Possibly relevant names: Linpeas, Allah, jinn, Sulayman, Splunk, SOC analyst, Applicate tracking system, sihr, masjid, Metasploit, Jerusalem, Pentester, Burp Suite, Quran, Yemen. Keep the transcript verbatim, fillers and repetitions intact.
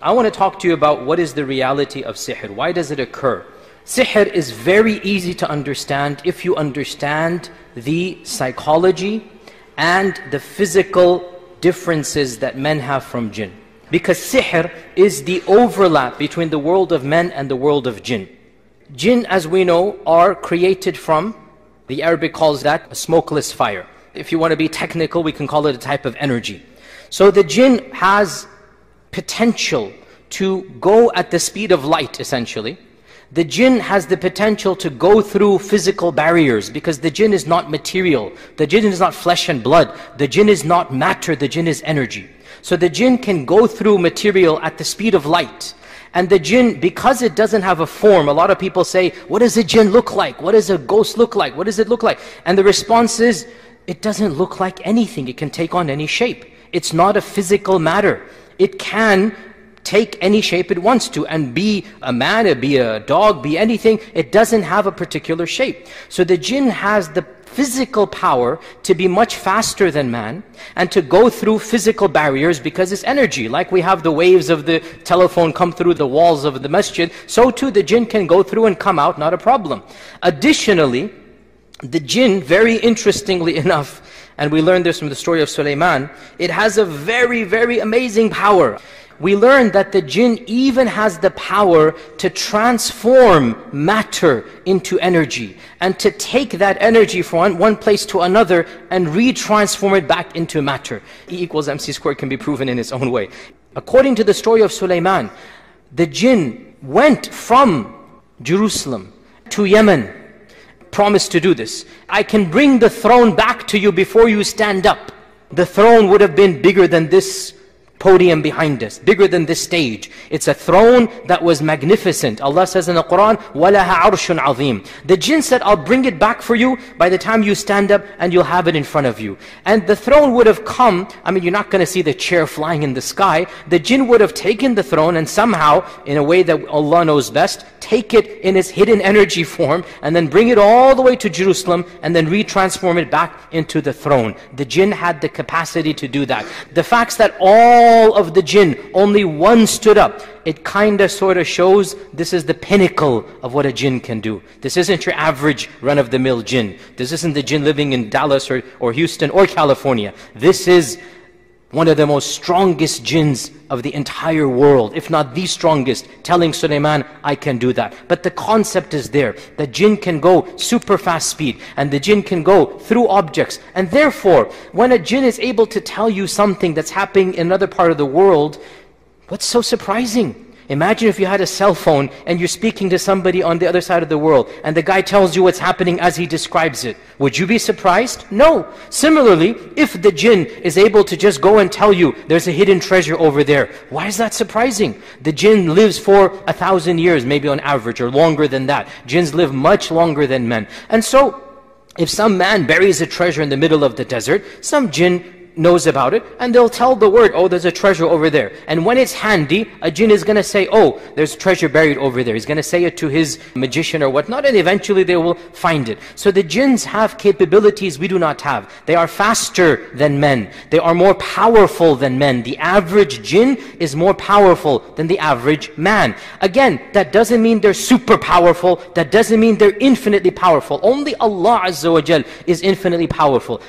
I want to talk to you about what is the reality of sihr. Why does it occur? Sihr is very easy to understand if you understand the psychology and the physical differences that men have from jinn. Because sihr is the overlap between the world of men and the world of jinn. Jinn, as we know, are created from, the Arabic calls that a smokeless fire. If you want to be technical, we can call it a type of energy. So the jinn has potential to go at the speed of light, essentially. The jinn has the potential to go through physical barriers, because the jinn is not material. The jinn is not flesh and blood. The jinn is not matter. The jinn is energy. So the jinn can go through material at the speed of light. And the jinn, because it doesn't have a form, a lot of people say, what does a jinn look like? What does a ghost look like? What does it look like? And the response is, it doesn't look like anything. It can take on any shape. It's not a physical matter. It can take any shape it wants to, and be a man, it be a dog, be anything. It doesn't have a particular shape. So the jinn has the physical power to be much faster than man and to go through physical barriers, because it's energy. Like we have the waves of the telephone come through the walls of the masjid, so too the jinn can go through and come out, not a problem. Additionally, the jinn, very interestingly enough, and we learned this from the story of Sulayman, it has a very, very amazing power. We learn that the jinn even has the power to transform matter into energy, and to take that energy from one place to another and retransform it back into matter. E equals mc squared can be proven in its own way. According to the story of Sulayman, the jinn went from Jerusalem to Yemen, promised to do this. I can bring the throne back to you before you stand up. The throne would have been bigger than this podium behind us, bigger than this stage. It's a throne that was magnificent. Allah says in the Quran, وَلَهَا عَرْشٌ عَظِيمٌ. The jinn said, I'll bring it back for you by the time you stand up, and you'll have it in front of you. And the throne would have come. I mean, you're not going to see the chair flying in the sky. The jinn would have taken the throne and somehow, in a way that Allah knows best, take it in its hidden energy form and then bring it all the way to Jerusalem and then retransform it back into the throne. The jinn had the capacity to do that. The facts that all All of the jinn, only one stood up, it kind of sort of shows this is the pinnacle of what a jinn can do. This isn't your average run-of-the-mill jinn. This isn't the jinn living in Dallas or, or Houston or California. This is one of the most strongest jinns of the entire world, if not the strongest, telling Sulayman, I can do that. But the concept is there. The jinn can go super fast speed, and the jinn can go through objects. And therefore, when a jinn is able to tell you something that's happening in another part of the world, what's so surprising? Imagine if you had a cell phone and you're speaking to somebody on the other side of the world, and the guy tells you what's happening as he describes it. Would you be surprised? No. Similarly, if the jinn is able to just go and tell you there's a hidden treasure over there, why is that surprising? The jinn lives for a thousand years, maybe on average, or longer than that. Jinns live much longer than men. And so, if some man buries a treasure in the middle of the desert, some jinn knows about it, and they'll tell the word, oh, there's a treasure over there. And when it's handy, a jinn is going to say, oh, there's treasure buried over there. He's going to say it to his magician or whatnot, and eventually they will find it. So the jinns have capabilities we do not have. They are faster than men. They are more powerful than men. The average jinn is more powerful than the average man. Again, that doesn't mean they're super powerful. That doesn't mean they're infinitely powerful. Only Allah Azza wa Jal is infinitely powerful.